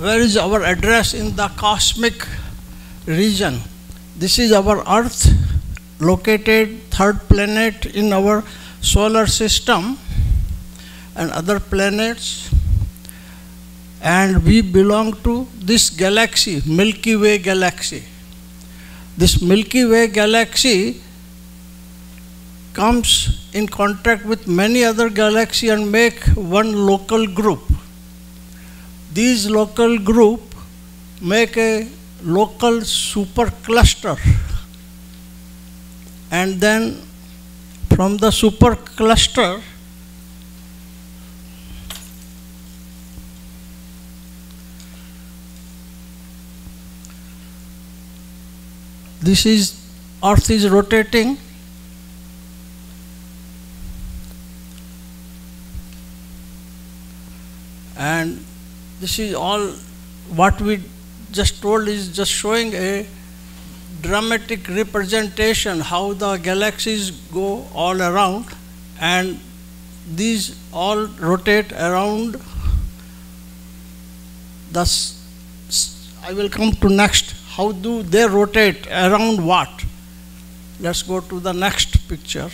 where is our address in the cosmic region? This is our Earth, located third planet in our solar system and other planets, and we belong to this galaxy, Milky Way galaxy. This Milky Way galaxy comes in contact with many other galaxies and make one local group. These local group make a local supercluster, and then from the supercluster this is Earth is rotating, and this is all what we just told is just showing a dramatic representation how the galaxies go all around, and these all rotate around the, I will come to next, how do they rotate around what? Let's go to the next picture.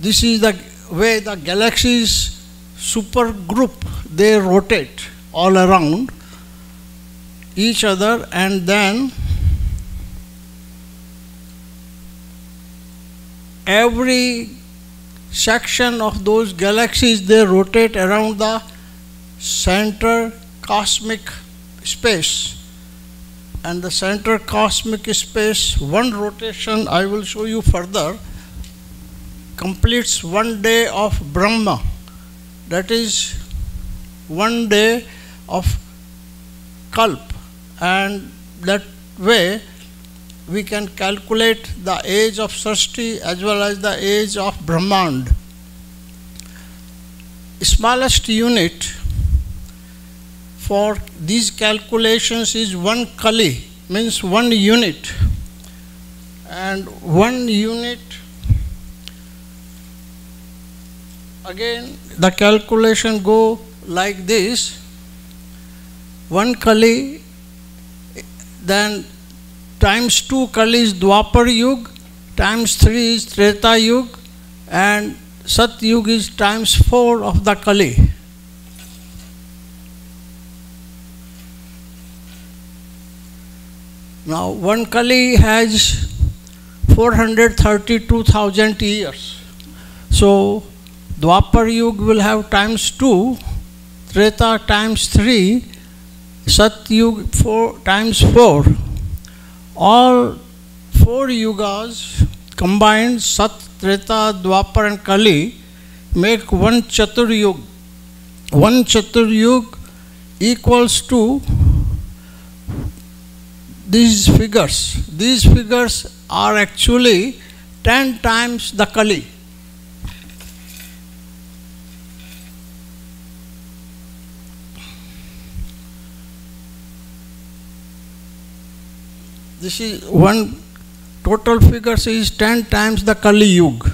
This is the way the galaxies supergroup, they rotate all around each other, and then every section of those galaxies, they rotate around the center cosmic space, and the center cosmic space, one rotation I will show you further, completes one day of Brahma. That is one day of Kalp, and that way we can calculate the age of Srishti as well as the age of Brahmand. Smallest unit for these calculations is one Kali, means 1 unit, and 1 unit, again the calculation go like this, 1 Kali, then times 2 Kali is Dwapar Yug, times 3 is Treta Yug, and Sat Yug is times 4 of the Kali. Now 1 Kali has 432,000 years. So Dwapar Yug will have times 2, Treta times 3, Sat Yug times 4. All 4 yugas combined, Sat, Treta, Dwapar and Kali, make one Chatur Yug. One Chatur Yug equals to these figures. These figures are actually 10 times the Kali. This is one total figures is 10 times the Kalyug.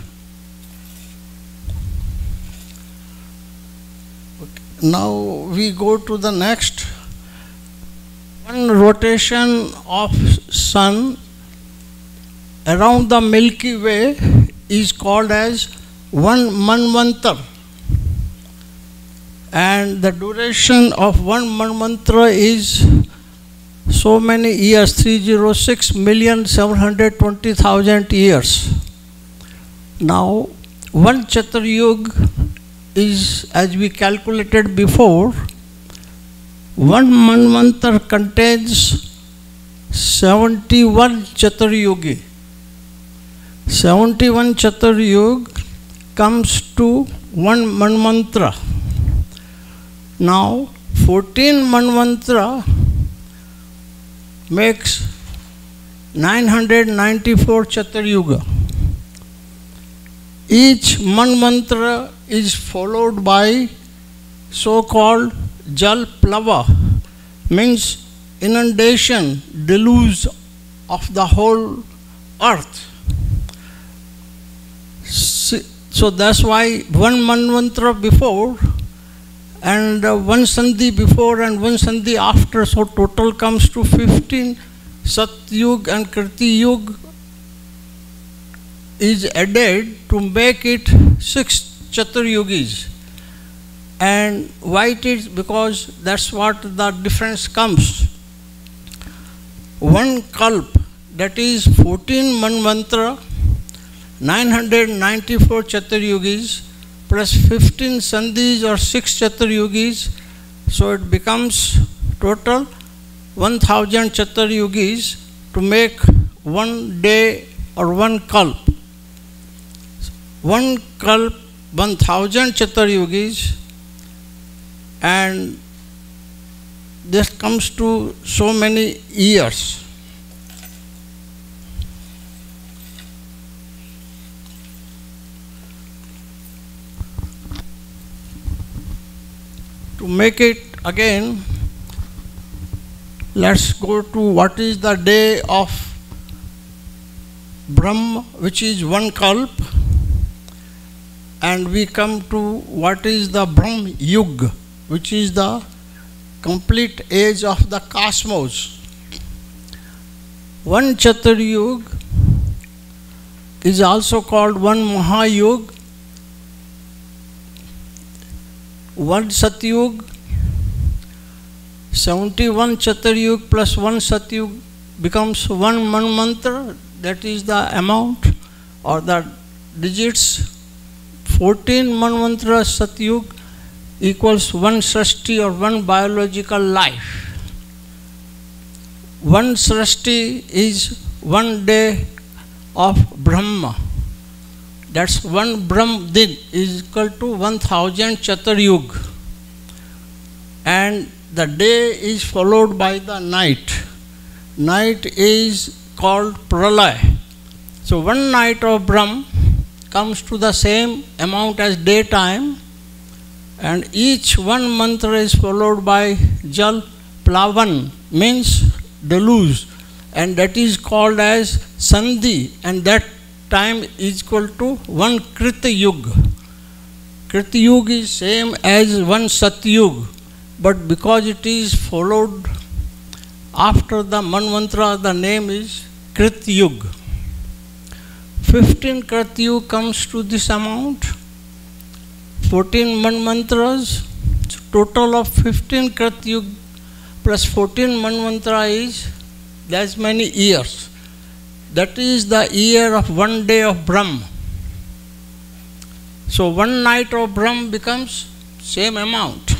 Okay. Now we go to the next. One rotation of Sun around the Milky Way is called as one Manvantara, and the duration of one Manvantara is so many years, 306,720,000 years. Now, one Chatur Yug is, as we calculated before, one Manvantara contains 71 Chatur Yugi. 71 Chatur Yug comes to one Manvantara. Now, 14 Manvantara makes 994 Chatur Yuga. Each Manvantara is followed by so-called Jal Plava, means inundation, deluge of the whole earth. So that's why one Manvantara before, and one Sandhi before and one Sandhi after, so total comes to 15. Sat Yug and Krita Yug is added to make it 6 Chatur Yugis. And why it is? Because that's what the difference comes. One Kalp, that is 14 Manvantara, 994 Chatur Yugis, plus 15 Sandhis or 6 Chatur Yugis, so it becomes total 1000 Chatur Yugis to make one day or one Kalp. One Kalp, 1000 Chatur Yugis, and this comes to so many years. To make it again, let's go to what is the day of Brahm, which is one Kalp, and we come to what is the Brahm Yuga, which is the complete age of the cosmos. One Chatur Yuga is also called one Maha-yug, one Sat Yug. 71 Chatur Yug plus one Sat Yug becomes one Manvantara, that is the amount or the digits. 14 Manvantara Sat Yug equals one Srishti or one biological life. One Srishti is one day of Brahma. That's one Brahm Din is equal to 1000 Chatur Yug. And the day is followed by the night. Night is called Pralaya. So one night of Brahm comes to the same amount as daytime, and each one mantra is followed by Jal Plavan, means deluge, and that is called as Sandhi, and that time is equal to one Krita Yuga. Krita Yuga is same as one Sat Yuga, but because it is followed after the Manvantara, the name is Krita Yuga. 15 Krita Yuga comes to this amount. 14 Manvantaras, total of 15 Krita Yuga plus 14 Manvantara is that many years. That is the year of one day of Brahm. So one night of Brahm becomes same amount.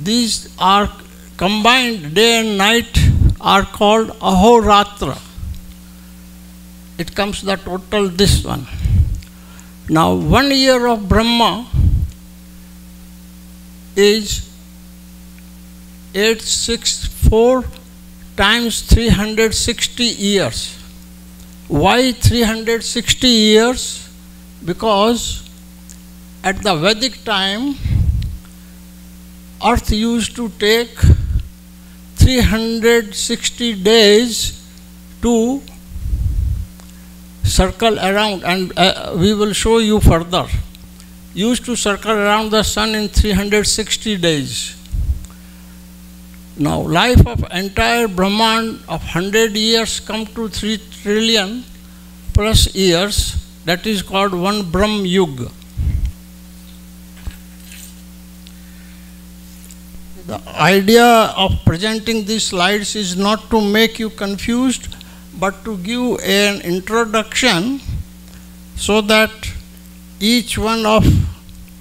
These are combined, day and night are called Ahoratra. It comes to the total this one. Now 1 year of Brahma is 864 times 360 years. Why 360 years? Because at the Vedic time, Earth used to take 360 days to circle around, and we will show you further, used to circle around the sun in 360 days. Now life of entire Brahmand of 100 years come to 3 trillion plus years, that is called one Brahm Yuga. The idea of presenting these slides is not to make you confused, but to give an introduction so that each one of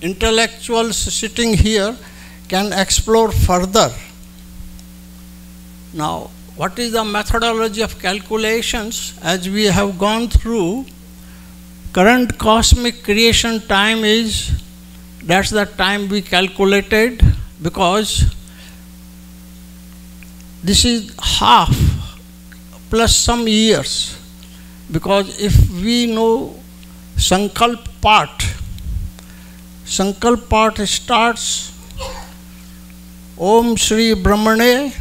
intellectuals sitting here can explore further. Now, what is the methodology of calculations? As we have gone through, current cosmic creation time is, that's the time we calculated, because this is half plus some years, because if we know Sankalpa part starts Om Shri Brahmane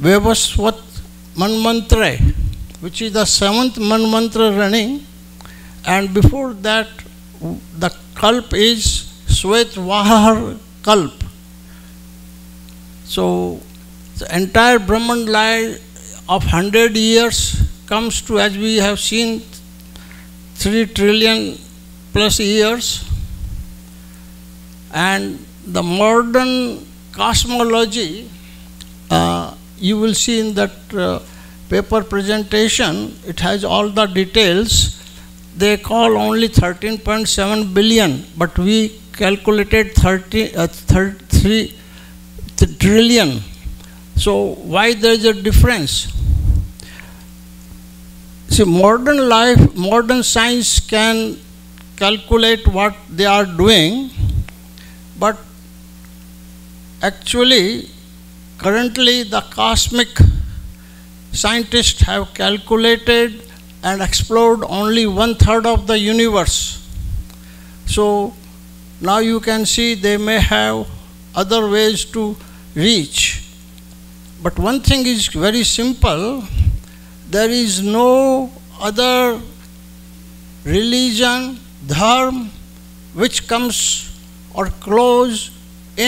Vaivaswat Manvantara, which is the 7th Manvantara running, and before that the Kalp is Swet Vahar Kalp. So the entire Brahman life of 100 years comes to, as we have seen, 3 trillion plus years. And the modern cosmology, you will see in that paper presentation, it has all the details. They call only 13.7 billion, but we calculated 33 trillion. So why there is a difference? See, modern life, modern science can calculate what they are doing, but actually, currently the cosmic scientists have calculated and explored only 1/3 of the universe. So now you can see they may have other ways to reach. But one thing is very simple, there is no other religion, dharma, which comes or close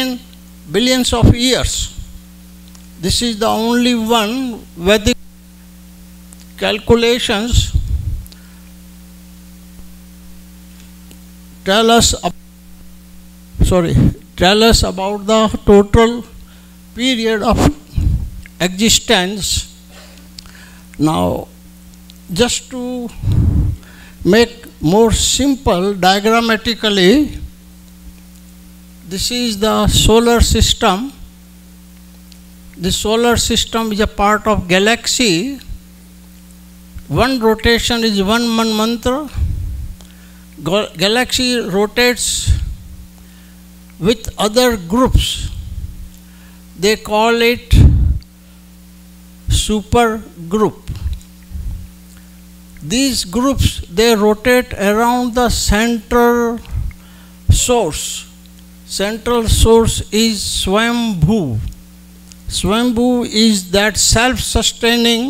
in billions of years. This is the only one. Vedic calculations tell us about the total period of existence. Now, just to make more simple diagrammatically, this is the solar system. The solar system is a part of galaxy. One rotation is one Manvantara. Galaxy rotates with other groups. They call it super group. These groups, they rotate around the central source. Central source is Swayambhu. Swayambhu is that self-sustaining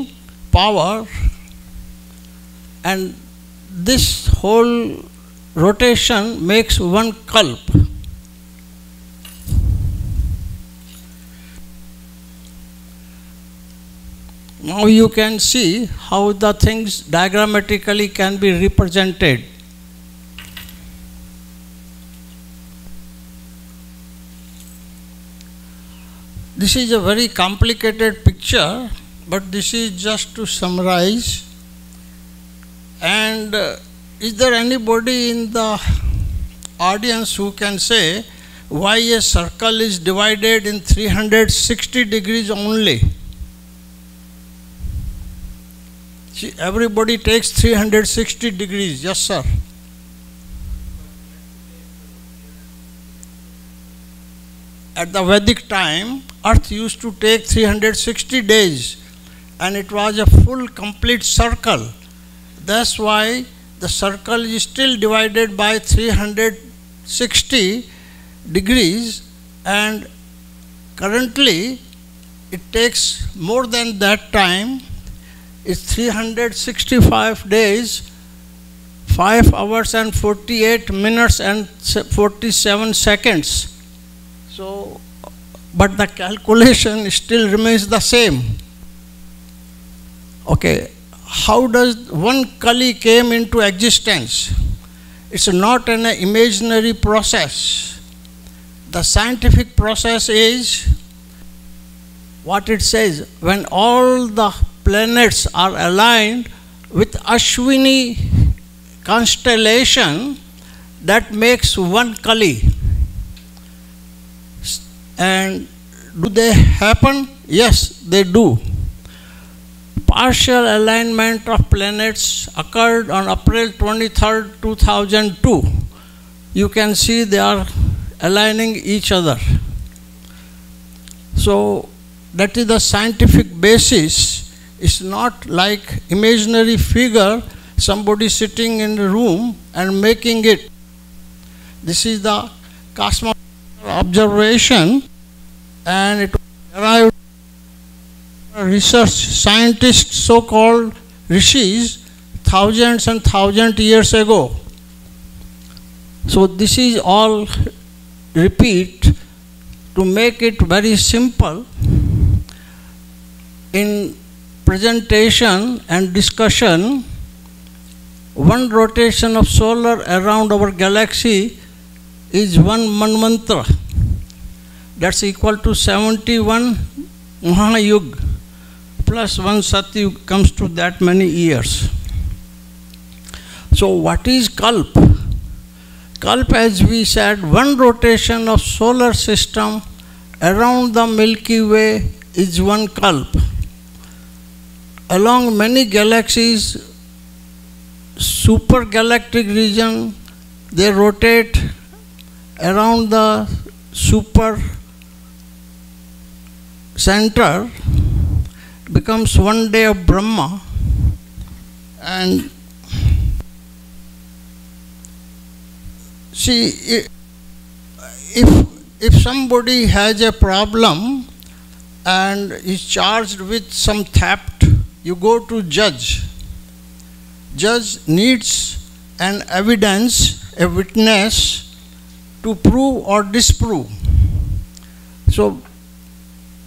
power, and this whole rotation makes one Kalp. Now you can see how the things diagrammatically can be represented. This is a very complicated picture, but this is just to summarize. And is there anybody in the audience who can say why a circle is divided in 360 degrees only? See, everybody takes 360 degrees. Yes, sir. At the Vedic time, Earth used to take 360 days and it was a full complete circle. That's why the circle is still divided by 360 degrees, and currently it takes more than that time. It's 365 days, 5 hours and 48 minutes and 47 seconds. So, but the calculation still remains the same. Okay, how does one Kali came into existence? It's not an imaginary process. The scientific process is what it says, when all the planets are aligned with Ashwini constellation, that makes one Kali. And do they happen? Yes, they do. Partial alignment of planets occurred on April 23, 2002. You can see they are aligning each other. So that is the scientific basis. It's not like imaginary figure, somebody sitting in a room and making it. This is the cosmological observation, and it arrived at research scientists, so-called rishis, thousands and thousands years ago. So this is all repeat to make it very simple in presentation and discussion. One rotation of solar around our galaxy is one Manvantara. That's equal to 71 Maha-yug plus one Sat Yug, comes to that many years. So what is Kalp? Kalp, as we said, one rotation of solar system around the Milky Way is one Kalp. Along many galaxies, supergalactic region, they rotate around the super center, becomes one day of Brahma, and see, if somebody has a problem and is charged with some theft, you go to judge. Judge needs an evidence, a witness, to prove or disprove. So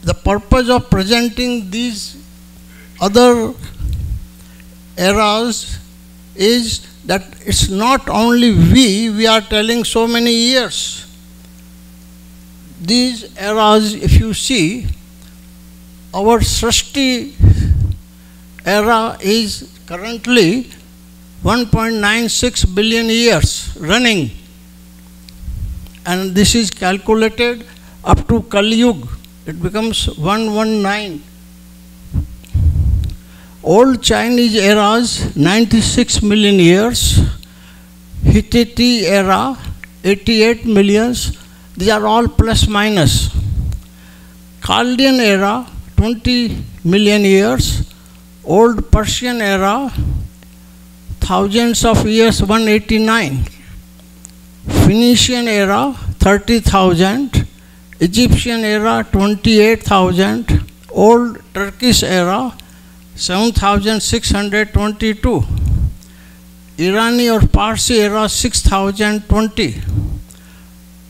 the purpose of presenting these other eras is that it's not only we are telling so many years. These eras, if you see, our Srishti era is currently 1.96 billion years running, and this is calculated up to Kalyug. It becomes 119. Old Chinese eras, 96 million years. Hittite era, 88 millions. These are all plus minus. Chaldean era, 20 million years. Old Persian era, thousands of years, 189. Phoenician era, 30,000. Egyptian era, 28,000. Old Turkish era, 7,622. Irani or Parsi era, 6,020.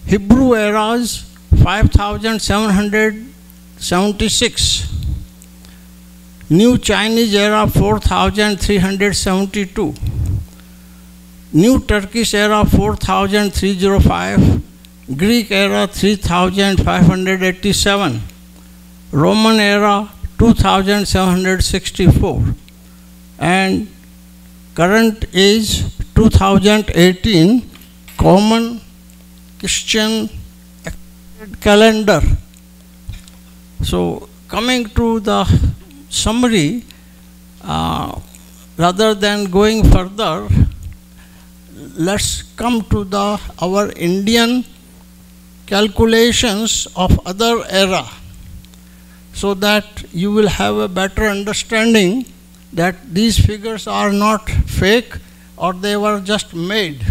Hebrew eras, 5,776. New Chinese era, 4,372. New Turkish era, 4,305. Greek era, 3,587. Roman era, 2,764. And current is 2018, common Christian calendar. So coming to the summary, rather than going further, let's come to our Indian calculations of other era, so that you will have a better understanding that these figures are not fake or they were just made.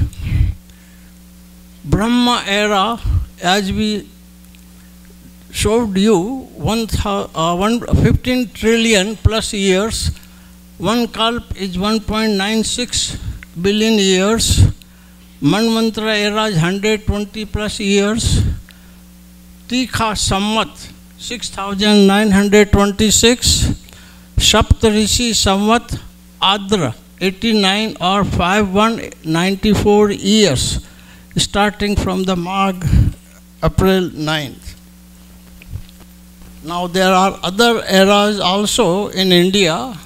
Brahma era, as we showed you, 15 trillion plus years. One Kalp is 1.96 billion years. Manvantara era is 120 plus years. Tika samvat, 6,926. Saptarishi samvat Adra, 89 or 5,194 years, starting from the Magh, April 9th. Now there are other eras also in India.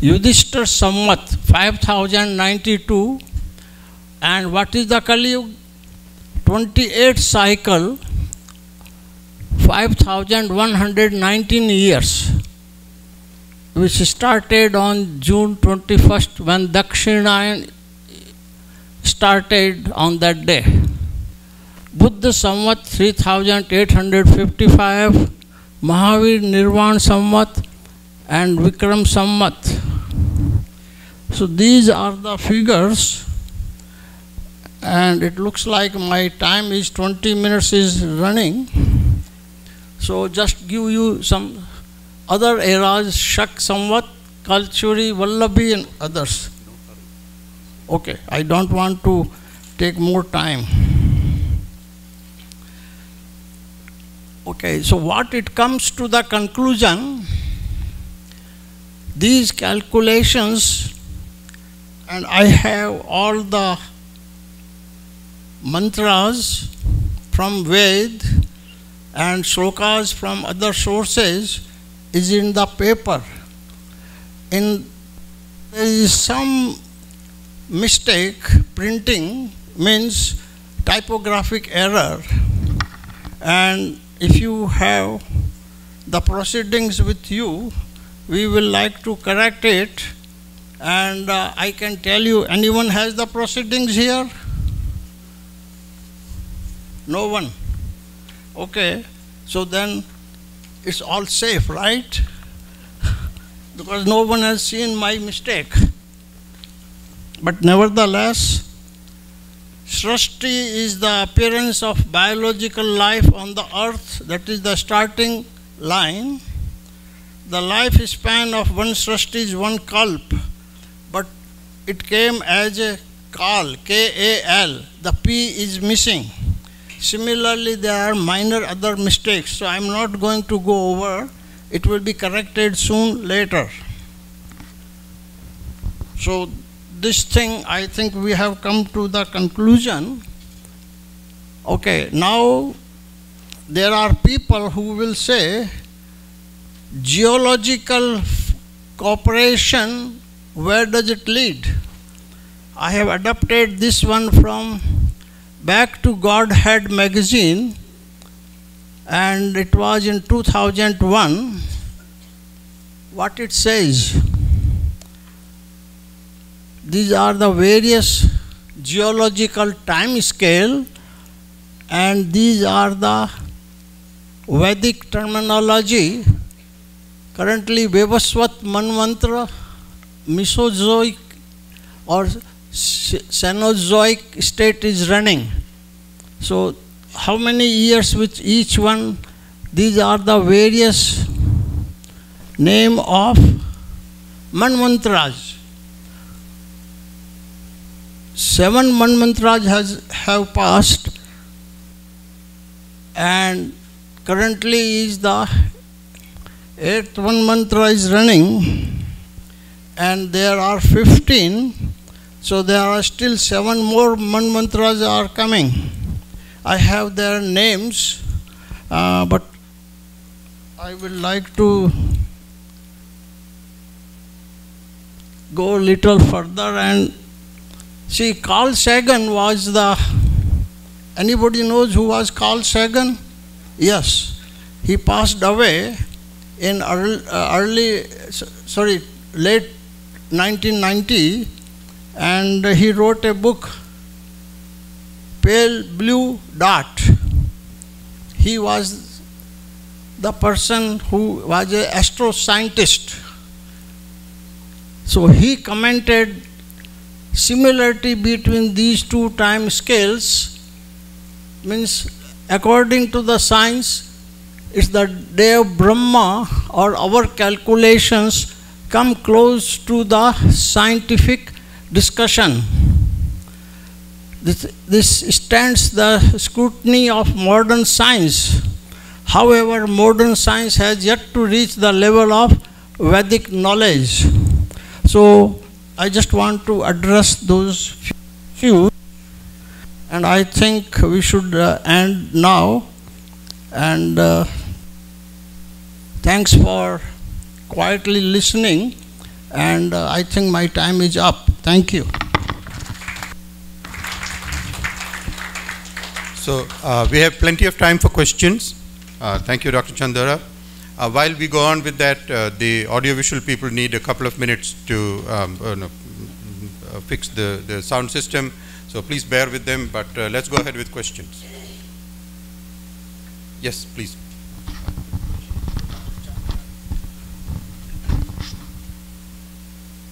Yudhishthira samvat, 5,092. And what is the Kali Yuga? 28 cycle, 5,119 years, which started on June 21st when Dakshinayana started on that day. Buddha samvat, 3,855. Mahavir Nirvan samvat and Vikram samvat. So these are the figures, and it looks like my time is 20 minutes is running. So just give you some other eras, Shak samvat, Kalchuri, Vallabhi and others. Okay, I don't want to take more time. Okay, so what it comes to the conclusion, these calculations, and I have all the mantras from Ved and shlokas from other sources is in the paper. There is some mistake, printing means typographic error, and if you have the proceedings with you, we will like to correct it, and I can tell you, anyone has the proceedings here? No one? Okay, so then it's all safe, right? Because no one has seen my mistake. But nevertheless, Srishti is the appearance of biological life on the earth, that is the starting line. The lifespan of one Srishti is one Kalp, but it came as a Kal, K-A-L, the P is missing. Similarly, there are minor other mistakes, so I am not going to go over. It will be corrected soon later. So this thing, I think we have come to the conclusion. Okay, now there are people who will say geological cooperation, where does it lead? I have adapted this one from Back to Godhead magazine, and it was in 2001. What it says, these are the various geological time scale, and these are the Vedic terminology. Currently, Vaivaswat Manvantara, Mesozoic or Cenozoic state is running. So how many years with each one? These are the various name of Manvantras. 7 Manvantras have passed, and currently is the 8th Manvantra is running, and there are 15, so there are still 7 more Manvantras are coming. I have their names, but I would like to go a little further and see. Carl Sagan was the, anybody knows who was Carl Sagan? Yes, he passed away in late 1990, and he wrote a book, Pale Blue Dot. He was the person who was an astro scientist. So he commented similarity between these two time scales, means according to the science, it's the day of Brahma, or our calculations come close to the scientific discussion. This stands the scrutiny of modern science. However, modern science has yet to reach the level of Vedic knowledge. So I just want to address those few, and I think we should end now, and thanks for quietly listening, and I think my time is up. Thank you. So we have plenty of time for questions. Thank you, Dr. Chandra. While we go on with that, the audiovisual people need a couple of minutes to fix the sound system. So please bear with them, but let's go ahead with questions. Yes, please.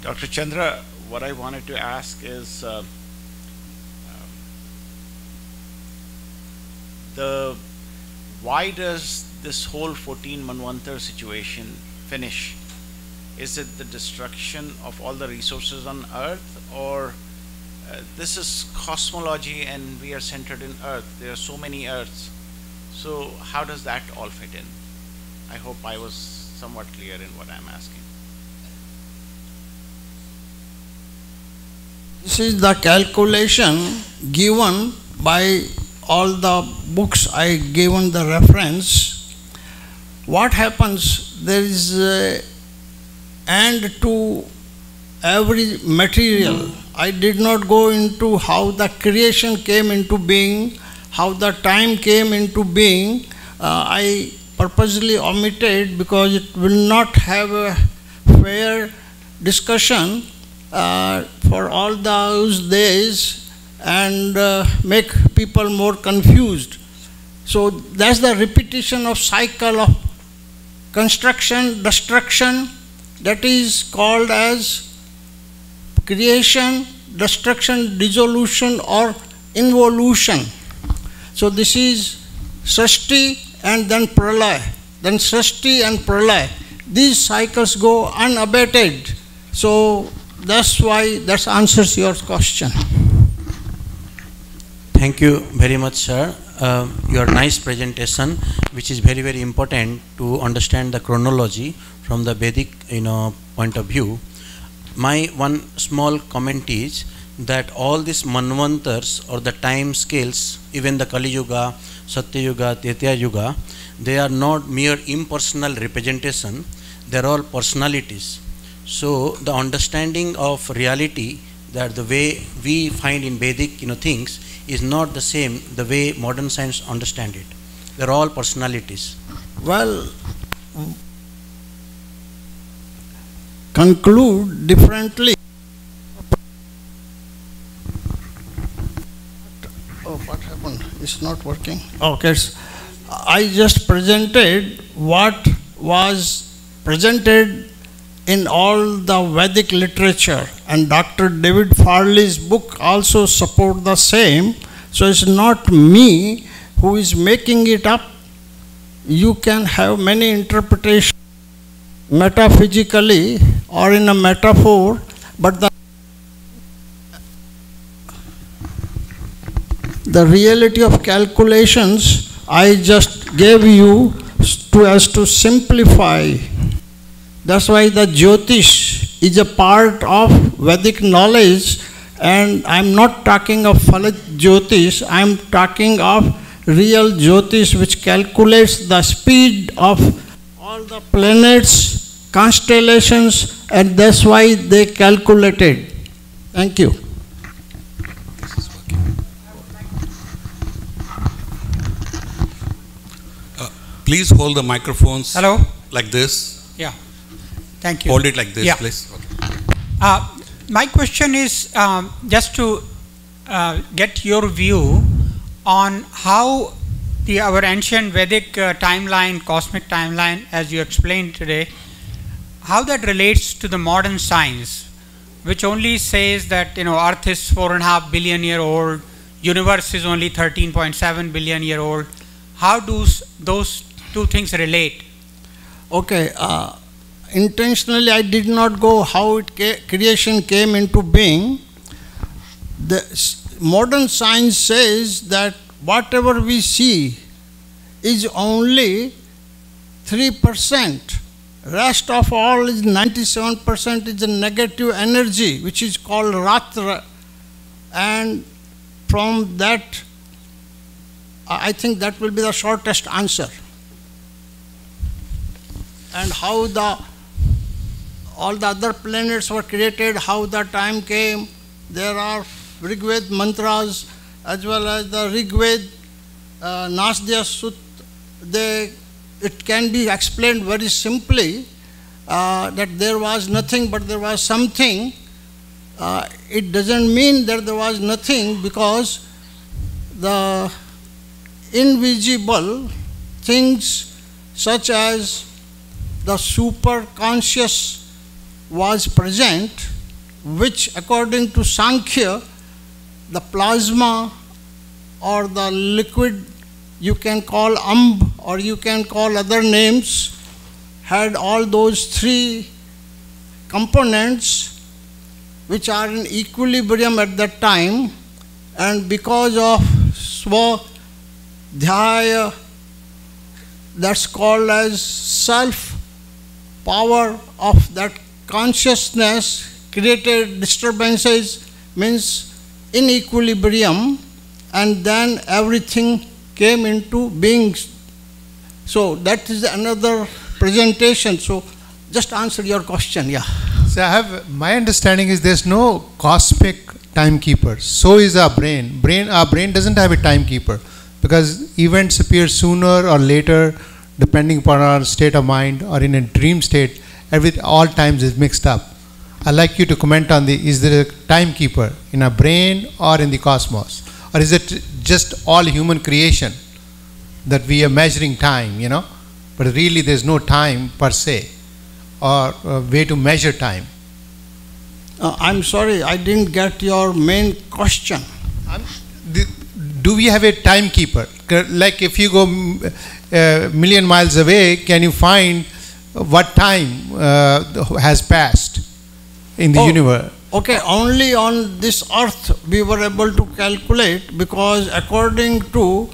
Dr. Chandra, what I wanted to ask is, why does this whole 14 Manvantara situation finish? Is it the destruction of all the resources on earth, or this is cosmology and we are centered in earth? There are so many earths. So how does that all fit in? I hope I was somewhat clear in what I'm asking. This is the calculation given by all the books. I given the reference. What happens, there is an end to every material. I did not go into how the creation came into being, how the time came into being. I purposely omitted because it will not have a fair discussion for all those days and make people more confused. So that's the repetition of cycle of construction, destruction, that is called as creation, destruction, dissolution or involution. So this is Srishti and then Pralaya, then Srishti and Pralaya. These cycles go unabated. So that's why that answers your question. Thank you very much, sir. Your nice presentation, which is very, very important to understand the chronology from the Vedic, point of view. My one small comment is that all these manvantars or the time scales, even the Kali Yuga, Sat Yuga, Treta Yuga, they are not mere impersonal representation, they are all personalities. So the understanding of reality, that the way we find in Vedic things is not the same the way modern science understand it. They are all personalities. Well, conclude differently. Oh, what happened? It's not working. Okay. I just presented what was presented in all the Vedic literature, and Dr. David Farley's book also support the same. So it's not me who is making it up. You can have many interpretations metaphysically or in a metaphor, but the reality of calculations I just gave you as to simplify. That's why the Jyotish is a part of Vedic knowledge, and I'm not talking of Phalat Jyotish, I'm talking of real Jyotish which calculates the speed of all the planets, constellations, and that's why they calculated. Thank you. Please hold the microphones. Hello. Like this. Yeah. Thank you. Hold it like this, yeah. Please. Okay. My question is just to get your view on how our ancient Vedic timeline, cosmic timeline, as you explained today, how that relates to the modern science, which only says that Earth is 4.5 billion years old, universe is only 13.7 billion years old. How do those two things relate? Okay. Intentionally, I did not go how creation came into being. The modern science says that whatever we see is only 3%. Rest of all is 97% is a negative energy, which is called Ratra. And from that, I think that will be the shortest answer. And how the all the other planets were created, how the time came. There are Rigveda mantras as well as the Rigveda Nasdya Sut. It can be explained very simply that there was nothing but there was something. It doesn't mean that there was nothing, because the invisible things such as the superconscious was present, which according to Sankhya, the plasma or the liquid, you can call Amb or you can call other names, had all those three components which are in equilibrium at that time, and because of Swadhyaya that's called as self power of that consciousness created disturbances, means in equilibrium, and then everything came into being. So that is another presentation. So just answer your question, yeah. So I have, my understanding is there's no cosmic timekeeper. So is our brain. Our brain doesn't have a timekeeper because events appear sooner or later depending upon our state of mind, or in a dream state, all times is mixed up. I'd like you to comment on the, is there a timekeeper in our brain or in the cosmos? Or is it just all human creation that we are measuring time, you know? But really there's no time per se, or a way to measure time. I'm sorry, I didn't get your main question. Do we have a timekeeper? Like if you go a million miles away, can you find what time has passed in the universe? Okay, only on this earth we were able to calculate, because according to,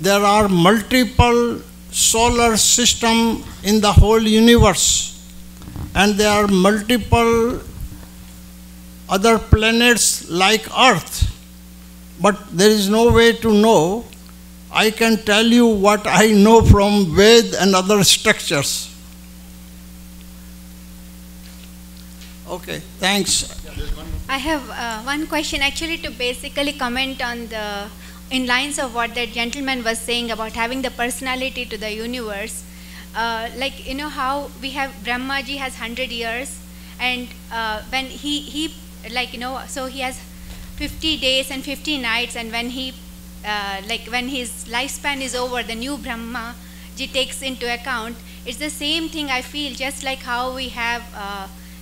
there are multiple solar system in the whole universe, and there are multiple other planets like Earth, but there is no way to know. I can tell you what I know from Ved and other structures. Okay, thanks. I have one question actually to basically comment on the, in lines of what that gentleman was saying about having the personality to the universe. Like, you know how we have, Brahmaji has 100 years, and when he like, you know, so he has 50 days and 50 nights, and when he like when his lifespan is over, the new Brahmaji takes into account. It's the same thing, I feel, just like how we have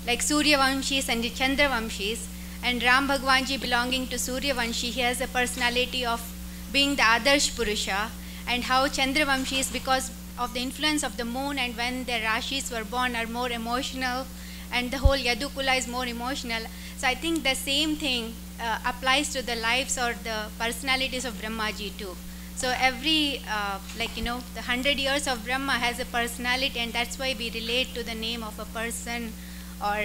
like Suryavamshis and the Chandravamshis, and Ram Bhagwanji belonging to Suryavanshi, he has a personality of being the Adarsh Purusha, and how Chandravamshi is, because of the influence of the moon and when their Rashis were born, are more emotional, and the whole Yadukula is more emotional. So I think the same thing applies to the lives or the personalities of Brahmaji too. So every, like, you know, the 100 years of Brahma has a personality, and that's why we relate to the name of a person, or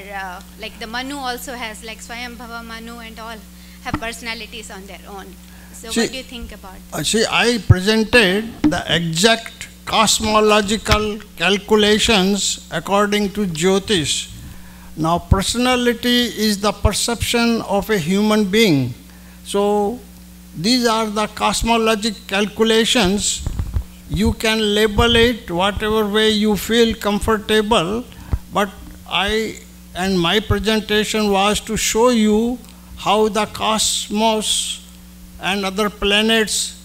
like the Manu also has, like Swayambhava Manu and all have personalities on their own. So see, what do you think about that? See, I presented the exact cosmological calculations according to Jyotish. Now personality is the perception of a human being. So these are the cosmological calculations. You can label it whatever way you feel comfortable, but I, and my presentation was to show you how the cosmos and other planets,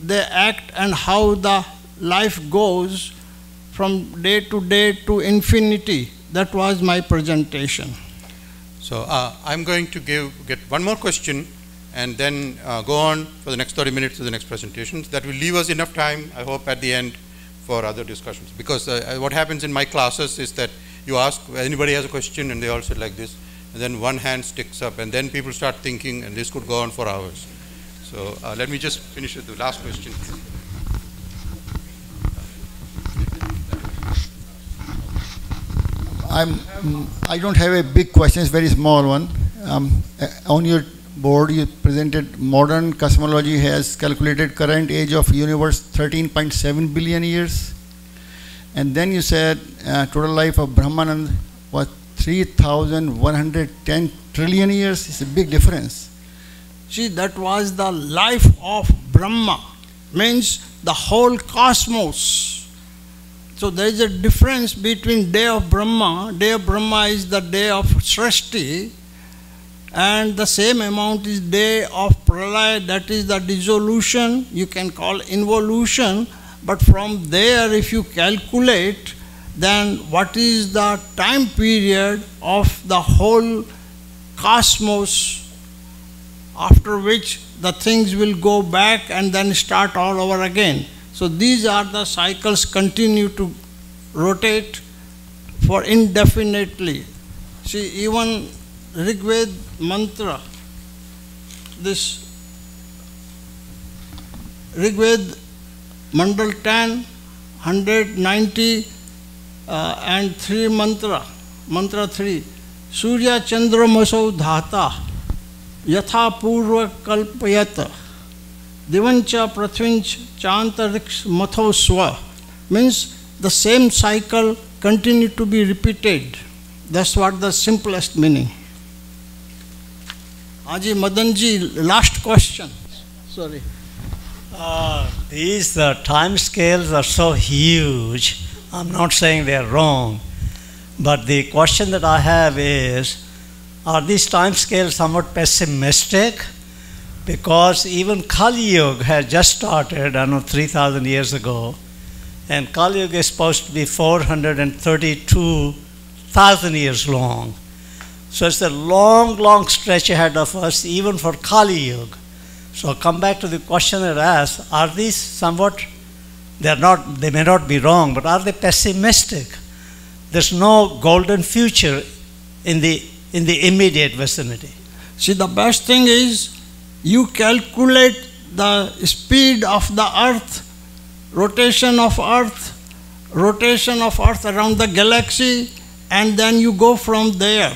they act, and how the life goes from day to infinity. That was my presentation. So I'm going to get one more question, and then go on for the next 30 minutes to the next presentations. That will leave us enough time, I hope, at the end for other discussions. Because what happens in my classes is that you ask, anybody has a question, and they all sit like this, and then one hand sticks up, and then people start thinking, and this could go on for hours. So let me just finish with the last question. I don't have a big question, it's a very small one. On your board you presented modern cosmology has calculated current age of universe 13.7 billion years. And then you said total life of Brahmanand was 3,110 trillion years. It's a big difference. See, that was the life of Brahma, means the whole cosmos. So there is a difference between day of Brahma. Day of Brahma is the day of Srishti, and the same amount is day of Pralaya, that is the dissolution, you can call involution. But from there, if you calculate, then what is the time period of the whole cosmos, after which the things will go back and then start all over again. So these are the cycles, continue to rotate for indefinitely. See, even Rigveda mantra, this Rigveda Mandal 10 193 mantra, mantra 3, Surya Chandramasau Dhata, Yatha Purva Kalpayata, Divancha Prathvinch Chantariksh Mathoswa, means the same cycle continued to be repeated. That's what the simplest meaning. Aji Madanji, last question. Sorry. These time scales are so huge. I'm not saying they are wrong. But the question that I have is, are these time scales somewhat pessimistic? Because even Kali Yuga has just started, I don't know, 3,000 years ago. And Kali Yuga is supposed to be 432,000 years long. So it's a long, long stretch ahead of us, even for Kali Yuga. So come back to the question that I asked, are these somewhat, they may not be wrong, but are they pessimistic? There's no golden future in the immediate vicinity. See, the best thing is you calculate the speed of the Earth, rotation of Earth around the galaxy, and then you go from there.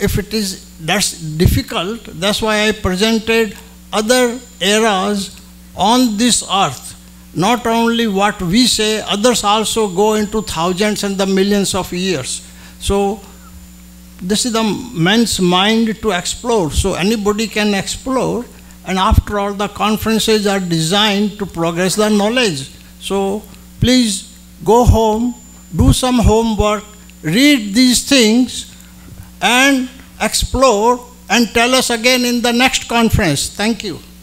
If it is, that's difficult, that's why I presented other eras on this earth. Not only what we say, others also go into thousands and the millions of years. So this is the man's mind to explore. So anybody can explore, and after all the conferences are designed to progress the knowledge. So please go home, do some homework, read these things and explore, and tell us again in the next conference. Thank you.